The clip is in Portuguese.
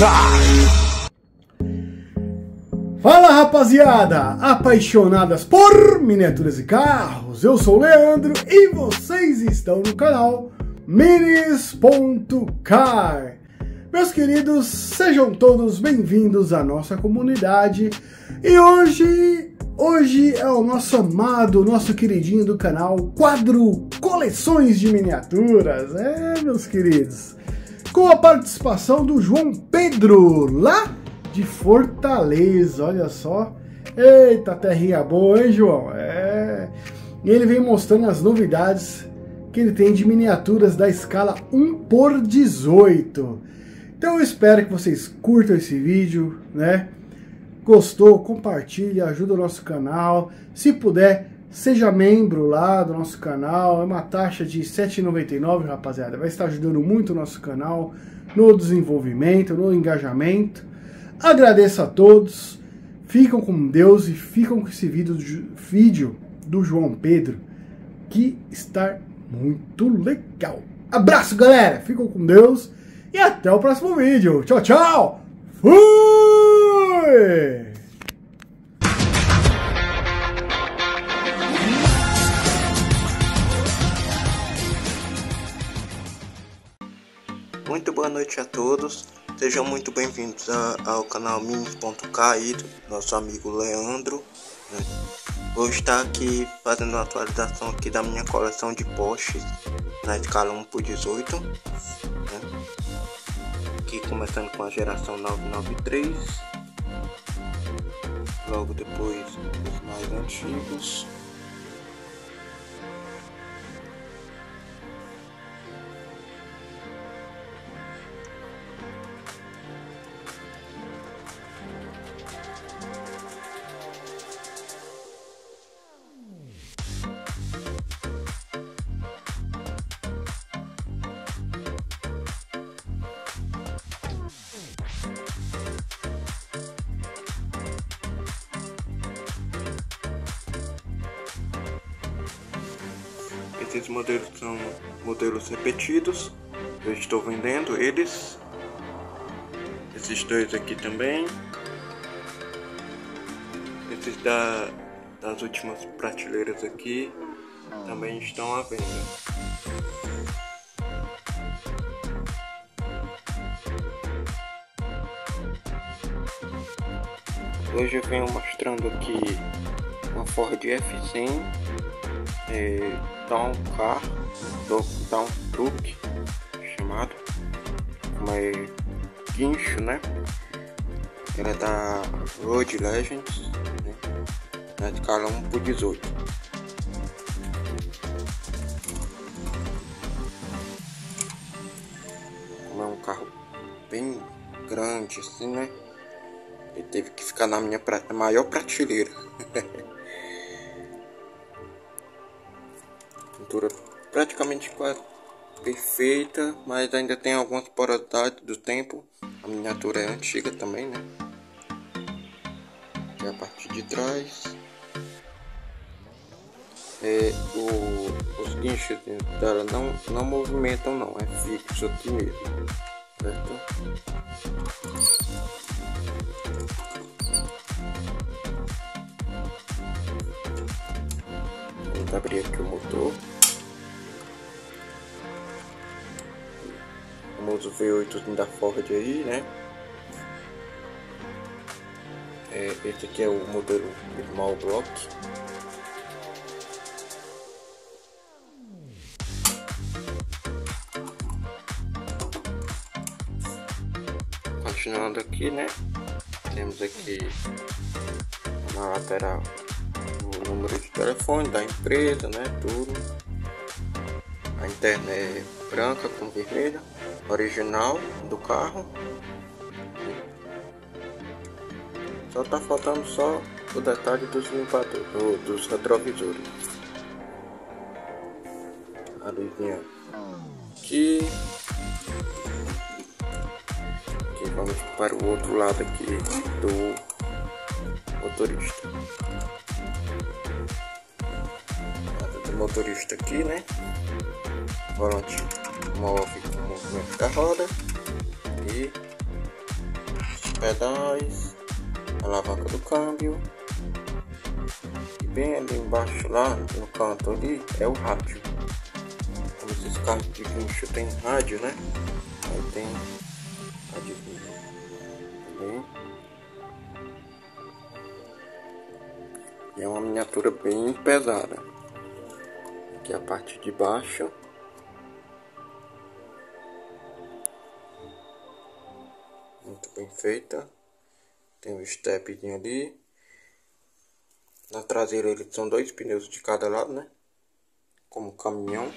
Minis.car. Fala, rapaziada, apaixonadas por miniaturas e carros. Eu sou o Leandro e vocês estão no canal Minis.car. Meus queridos, sejam todos bem-vindos à nossa comunidade. E hoje é o nosso amado, nosso queridinho do canal, Quadro Coleções de Miniaturas. É, meus queridos, com a participação do João Pedro, lá de Fortaleza, olha só. Eita, terrinha boa, hein, João? É. E ele vem mostrando as novidades que ele tem de miniaturas da escala 1x18. Então eu espero que vocês curtam esse vídeo, né? Gostou, compartilha, ajuda o nosso canal. Se puder, seja membro lá do nosso canal. É uma taxa de R$ 7,99, rapaziada. Vai estar ajudando muito o nosso canal no desenvolvimento, no engajamento. Agradeço a todos. Ficam com Deus e ficam com esse vídeo do João Pedro, que está muito legal. Abraço, galera. Ficam com Deus e até o próximo vídeo. Tchau, tchau. Fui! Muito boa noite a todos, sejam muito bem-vindos ao canal Minis.car, nosso amigo Leandro. Vou estar aqui fazendo uma atualização aqui da minha coleção de Porsches na escala 1x18, aqui começando com a geração 993, logo depois os mais antigos. Esses modelos são modelos repetidos, eu estou vendendo eles. Esses dois aqui também. Esses das últimas prateleiras aqui também estão à venda. Hoje eu venho mostrando aqui uma Ford F100. Dá um truque chamado guincho, né? Ela é da Road Legends, né? Na escala 1x18. Como é um carro bem grande assim, né? Ele teve que ficar na minha maior prateleira. Pintura praticamente quase perfeita, mas ainda tem algumas porosidades do tempo. A miniatura é antiga também, né? E a parte de trás os guinchos dela não movimentam, não é fixo aqui mesmo, certo? Abrir aqui o motor, o famoso V8 da Ford aí, né? Esse aqui é o modelo Small Block. Continuando aqui, né? Temos aqui na lateral o número de telefone da empresa, né? Tudo. A interna é branca com vermelha, original do carro. Só tá faltando só o detalhe dos limpadores, dos retrovisores. A luzinha aqui. Aqui vamos para o outro lado aqui do motorista. Motorista aqui, né? Volante móvel com o movimento da roda e pedais, a alavanca do câmbio, e bem ali embaixo lá no canto ali é o rádio. Como esses carros de guincho tem rádio, né? Aí tem rádio, é uma miniatura bem pesada. Aqui a parte de baixo. Muito bem feita. Tem um stepzinho ali. Na traseira eles são dois pneus de cada lado, né? Como caminhão.